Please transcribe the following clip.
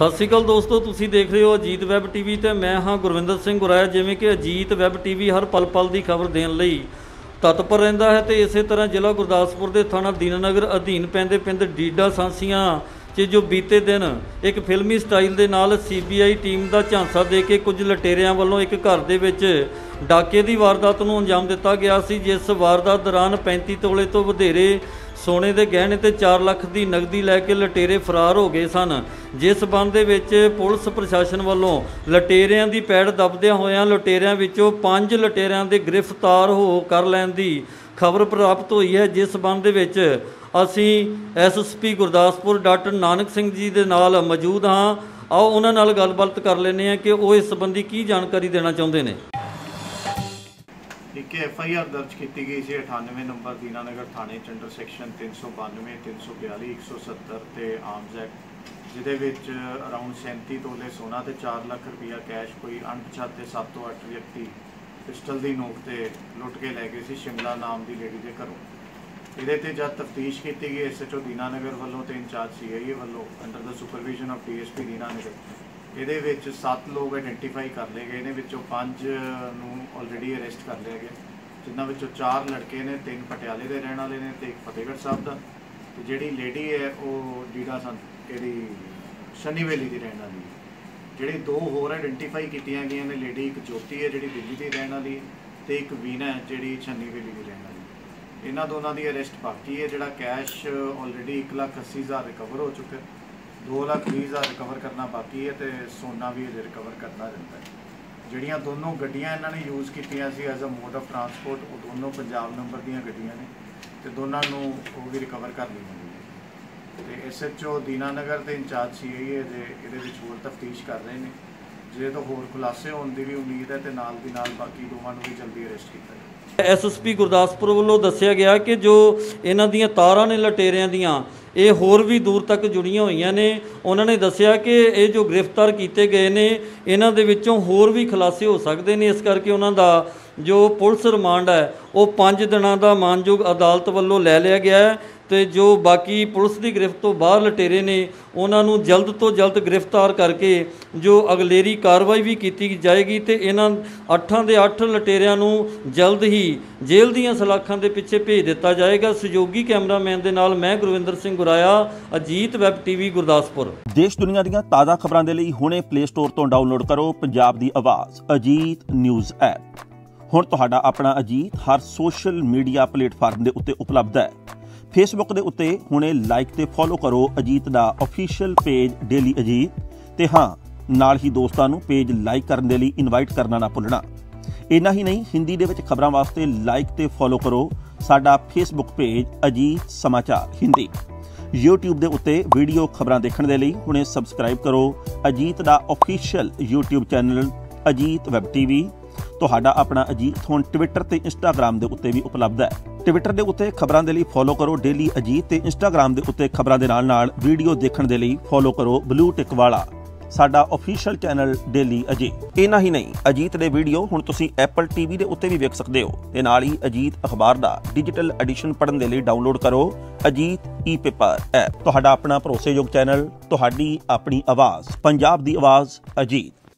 ਸਤਿ ਸ਼੍ਰੀ ਅਕਾਲ ਦੋਸਤੋ, ਤੁਸੀਂ ਦੇਖ ਰਹੇ ਹੋ ਅਜੀਤ ਵੈਬ ਟੀਵੀ ਤੇ ਮੈਂ ਹਾਂ ਗੁਰਵਿੰਦਰ ਸਿੰਘ ਗੁਰਾਇਆ। ਜਿਵੇਂ ਕਿ ਅਜੀਤ ਵੈਬ ਟੀਵੀ ਹਰ ਪਲ ਪਲ ਦੀ ਖਬਰ ਦੇਣ ਲਈ ਤਤਪਰ ਰਹਿੰਦਾ ਹੈ ਤੇ ਇਸੇ ਤਰ੍ਹਾਂ ਜ਼ਿਲ੍ਹਾ ਗੁਰਦਾਸਪੁਰ ਦੇ ਥਾਣਾ ਦੀਨਾਨਗਰ ਅਧੀਨ ਪੈਂਦੇ ਪਿੰਡ ਡੀਡਾ ਸਾਂਸੀਆਂ 'ਚ ਜੋ ਬੀਤੇ ਦਿਨ ਇੱਕ ਫਿਲਮੀ ਸਟਾਈਲ ਦੇ ਨਾਲ CBI ਟੀਮ ਦਾ ਝਾਂਸਾ ਦੇ ਕੇ ਕੁਝ ਲਟੇਰਿਆਂ ਵੱਲੋਂ ਇੱਕ ਘਰ ਦੇ ਵਿੱਚ ਡਾਕੇ ਦੀ ਵਾਰਦਾਤ ਨੂੰ ਅੰਜਾਮ ਦਿੱਤਾ ਗਿਆ ਸੀ, ਜਿਸ ਵਾਰਦਾਤ ਦੌਰਾਨ 35 ਤੋਲੇ ਤੋਂ ਵਧੇਰੇ सोने के गहने ते 4 लाख की नगदी लैके लटेरे फरार हो गए सन, जिस बंदे विच पुलिस प्रशासन वालों लटेरिया की पैड़ दबद्या होया लटेरिया विचों 5 लटेरिया के गिरफ्तार हो कर लैण दी खबर प्राप्त हुई है। जिस बंदे विच असी SSP गुरदासपुर डॉक्टर नानक सिंह जी दे नाल मौजूद हाँ। आओ उन्हां नाल गलबात कर लैंदे हैं कि वो इस संबंधी की जानकारी देना चाहुंदे ने। एक FIR दर्ज की गई से 98 नंबर दीनानगर थाने चंडर सेक्शन 392 342 170 से आर्म्स एक्ट जिदे अराउंड 37 तोले सोना तो 4 लाख रुपया कैश कोई अणपछाते 7 तो 8 व्यक्ति पिस्टल की नोक से लुट के लै गए थे शिमला नाम की लेडी के घरों। ये जब तफ्तीश की गई SHO दीनानगर वालों तो इंचार्ज CIA वालों under the supervision of DSP Dinanagar ये 7 लोग आइडेंटिफाई कर लिए गए ने, विचों 5 नूं ऑलरेडी अरेस्ट कर लिया गया, जिन्होंने 4 लड़के ने, 3 पटियाले के रहने वाले ने, 1 फतेहगढ़ साहब का, तो जी लेडी है वो डीडा सी शनीवेली की रहने वाली है। जी 2 होर आइडेंटिफाई की गई ने लेडी, एक ज्योति है जी दिल्ली की रहने वाली है तो एक वीना है जी शनीवेली की रहने वाली। इन्हों दोनों की अरेस्ट बाकी है, जोड़ा कैश ऑलरेडी 1,80,000 रिकवर हो चुका है, 2,20,000 रिकवर करना बाकी है तो सोना भी अजे रिकवर करना रहता है। जड़िया दोनों गड्डियां इन्होंने यूज़ की as a mode of transport वो दोनों पंजाब नंबर दियां गड्डियां ने तो दोनों को भी रिकवर कर ली गई है। तो SHO दीनानगर के इंचार्ज CIA अजे ये होर तफ्तीश कर रहे हैं, जे तो होर खुलासे होने की भी उम्मीद है तो नाल दी नाल बाकी दोनों को भी जल्दी अरेस्ट किया जाए। SSP गुरदासपुर वालों दस्सिया गया कि जो इन्हां दीयां तारां ने लटेरियां दीयां ये होर भी दूर तक जुड़िया हुई ने। उन्होंने दस्सिया कि ये जो गिरफ्तार किए गए ने इन्हां दे विचों होर भी खुलासे हो सकते हैं, इस करके उन्हां दा जो पुलिस रिमांड है वो 5 दिनों का मानयोग अदालत वालों लै लिया गया है। तो जो बाकी पुलिस की गिरफ्त तो बाहर लटेरे ने उन्होंने जल्द तो जल्द गिरफ्तार करके जो अगलेरी कार्रवाई भी की जाएगी तो इन्हां 8 के 8 लटेरिया जल्द ही जेल दियां सलाखां के पिछे भेज दिता जाएगा। सहयोगी कैमरामैन के नाल मैं गुरविंदर सिंह गुराया, अजीत वैब TV गुरदासपुर। देश दुनिया दीयां ताज़ा खबरां दे लई हुणे प्ले स्टोर तो डाउनलोड करो पंजाब दी आवाज़ अजीत न्यूज़ ऐप। हुण तुहाडा अपना अजीत हर सोशल मीडिया प्लेटफार्म के उत्ते उपलब्ध है। फेसबुक के उत्ते हुणे लाइक ते फॉलो करो अजीत दा ऑफिशियल पेज डेली अजीत ते हाँ नाल ही दोस्तां नूं पेज लाइक करन दे लई इनवाइट करना ना भुलना। इन्ना ही नहीं हिंदी दे विच खबरां वास्ते लाइक ते फॉलो करो साडा फेसबुक पेज अजीत समाचार हिंदी। यूट्यूब के उत्ते वीडियो खबरां देखण दे लई हुणे सबसक्राइब करो अजीत दा official YouTube channel Ajit web TV। तुहाडा अपना अजीत हुण ट्विटर ते इंस्टाग्राम के उत्ते भी उपलब्ध है। ट्विटर के उत्ते खबरां दे लई फॉलो करो डेली अजीत ते इंस्टाग्राम के उत्ते खबरां दे नाल नाल वीडियो देखण दे लई फॉलो करो ब्लू टिक वाला साडा ऑफिशियल चैनल डेली अजीत। इना ही नहीं अजीत दे वीडियो हुण तुसी Apple TV के उत्ते भी वेख सकते हो ते नाल ही अजीत अखबार दा डिजिटल एडिशन पढ़न दे लई डाउनलोड करो अजीत e-पेपर ऐप। तुहाडा अपना भरोसेयोग चैनल, तुहाडी अपनी आवाज़, पंजाब दी आवाज़ अजीत।